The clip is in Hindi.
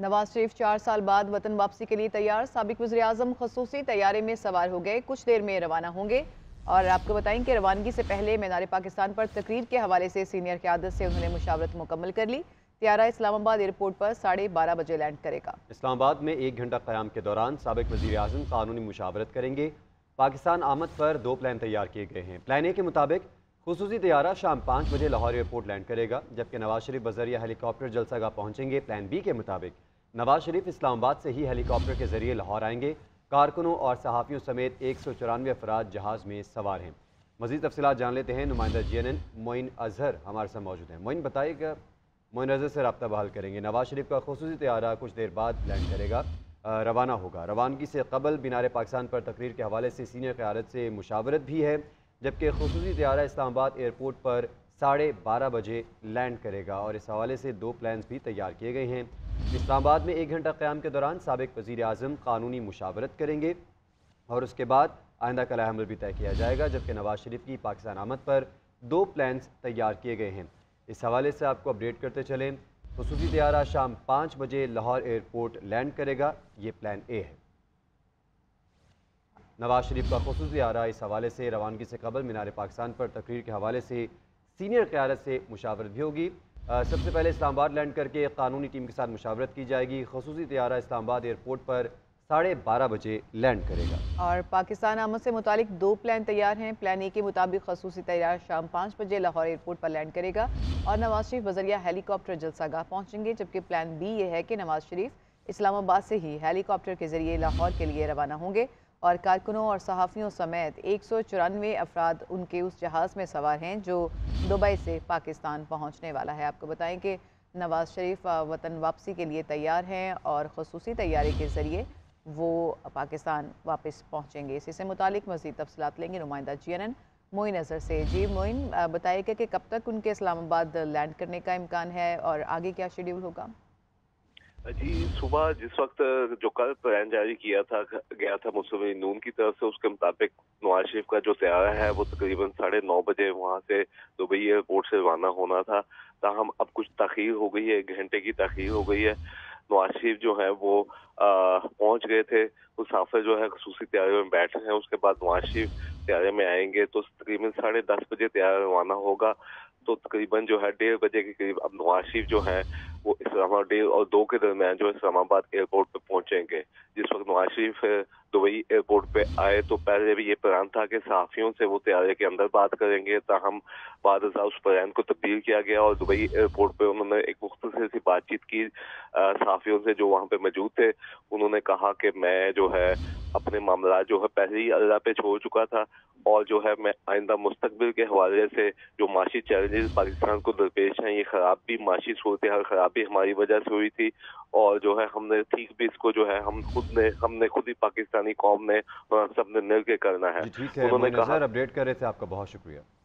नवाज़ शरीफ 4 साल बाद वतन वापसी के लिए तैयार। साबिक वज़ीर-ए-आज़म ख़ुसूसी तैयारे में सवार हो गए, कुछ देर में रवाना होंगे। और आपको बताएं कि रवानगी से पहले मीनार पाकिस्तान पर तकरीर के हवाले से सीनियर क़यादत से उन्होंने मुशावरत मुकम्मल कर ली। त्यारा इस्लामाबाद एयरपोर्ट पर 12:30 बजे लैंड करेगा। इस्लामाबाद में 1 घंटा क़याम के दौरान साबिक वज़ीर-ए-आज़म कानूनी मुशावरत करेंगे। पाकिस्तान आमद पर 2 प्लान तैयार किए गए हैं। प्लान ए के मुताबिक खुसूसी तैयारा शाम 5 बजे लाहौर एयरपोर्ट लैंड करेगा, जबकि नवाज़ शरीफ बजरिया हेलीकॉप्टर जलसागाह पहुँचेंगे। प्लान बी के मुताबिक नवाज़ शरीफ इस्लामाबाद से ही हेलीकॉप्टर के जरिए लाहौर आएंगे। कारकुनों और सहाफ़ियों समेत 194 अफराद जहाज़ में सवार हैं। मज़ीद तफसीलात जान लेते हैं। नुमाइंदा जीएनएन मोइन अजहर हमारे साथ मौजूद हैं। मोइन, बताइएगा, मोइन अजहर से रब्ता बहाल करेंगे। नवाज़ शरीफ का खुसूसी तैयारा कुछ देर बाद लैंड करेगा, रवाना होगा। रवानगी से कबल मीनार पाकिस्तान पर तकरीर के हवाले से सीनियर क़यादत से मुशावरत भी है, जबकि खुसूसी तैयारा इस्लामाबाद एयरपोर्ट पर 12:30 बजे लैंड करेगा। और इस हवाले से 2 प्लान्स भी तैयार किए गए हैं। इस्लामाबाद में 1 घंटा क़याम के दौरान साबिक़ वज़ीर-ए-आज़म कानूनी मुशावरत करेंगे और उसके बाद आइंदा कलाम भी तय किया जाएगा, जबकि नवाज़ शरीफ की पाकिस्तान आमद पर 2 प्लान्स तैयार किए गए हैं। इस हवाले से आपको अपडेट करते चलें। खुसूसी तैयारा शाम 5 बजे लाहौर एयरपोर्ट लैंड करेगा, ये प्लान ए है। नवाज़ शरीफ का खुसूसी तैयारा इस हवाले से रवानगी से कबल मीनार पाकिस्तान पर तकरीर के हवाले से सीनियर क़यादत से मुशावरत भी होगी। सबसे पहले इस्लामाबाद लैंड करके कानूनी टीम के साथ मुशावरत की जाएगी। खुसूसी तैयारा इस्लामाबाद एयरपोर्ट पर 12:30 बजे लैंड करेगा। और पाकिस्तान आमद से मुतालिक 2 प्लान तैयार हैं। प्लान ए के मुताबिक खुसूसी तैयारा शाम 5 बजे लाहौर एयरपोर्ट पर लैंड करेगा और नवाज़ शरीफ बजरिया हेलीकॉप्टर जलसागाह पहुँचेंगे, जबकि प्लान बी ये है कि नवाज़ शरीफ इस्लामाबाद से ही हेलीकॉप्टर के जरिए लाहौर के लिए रवाना होंगे। और कारकुनों और सहाफ़ियों समेत 194 अफराद उनके उस जहाज़ में सवार हैं जो दुबई से पाकिस्तान पहुंचने वाला है। आपको बताएं कि नवाज़ शरीफ वतन वापसी के लिए तैयार हैं और खुसूसी तैयारी के ज़रिए वो पाकिस्तान वापस पहुंचेंगे। इसी से मुतालिक मज़ीद तफसीलात लेंगे नुमाइंदा GNN मोइन अजहर से। जी मोइन, बताइएगा कि कब तक उनके इस्लामाबाद लैंड करने का इम्कान है और आगे क्या शेड्यूल होगा? जी, सुबह जिस वक्त जो कल प्लान जारी किया था गया था मुस्लिम नून की तरफ से, उसके मुताबिक नवाज शरीफ का जो तैयारा है वो तकरीबन 9:30 बजे वहाँ से दुबई एयरपोर्ट से रवाना होना था। ताहम अब कुछ तखीर हो गई है, 1 घंटे की तखीर हो गई है। नवाज शरीफ जो है वो पहुँच गए थे, मुसाफिर जो है खसूसी तैयारी में बैठे हैं। उसके बाद नवाज शरीफ तैयारी में आएंगे तो तकरीबन 10:30 बजे तैयारा रवाना होगा। तो तकरीबन जो है 1:30 बजे के करीब अब नवाज शरीफ जो है वो इस्लामाबाद 1 और 2 के दरमियान जो इस्लामाबाद एयरपोर्ट पे पहुंचेंगे। जिस वक्त नवाज शरीफ दुबई एयरपोर्ट पे आए तो पहले भी ये प्लान था कि सहाफ़ियों से वो तैयारे के अंदर बात करेंगे, ताहम बाद उस प्लान को तब्दील किया गया और दुबई एयरपोर्ट पे उन्होंने एक मुख्तसर सी बातचीत की सहाफ़ियों से जो वहाँ पे मौजूद थे। उन्होंने कहा कि मैं जो है अपने मामला जो है पहले ही अल्लाह पे छोड़ चुका था और जो है मैं आइंदा मुस्तकबिल के हवाले से जो माशी चैलेंजेस पाकिस्तान को दरपेश हैं, ये खराबी माशी सूरत हाल खराबी हमारी वजह से हुई थी और जो है हमने ठीक भी इसको जो है हमने खुद ही पाकिस्तानी कौम ने सब ने मिल के करना है। उन्होंने कहा। अपडेट कर रहे थे, आपका बहुत शुक्रिया।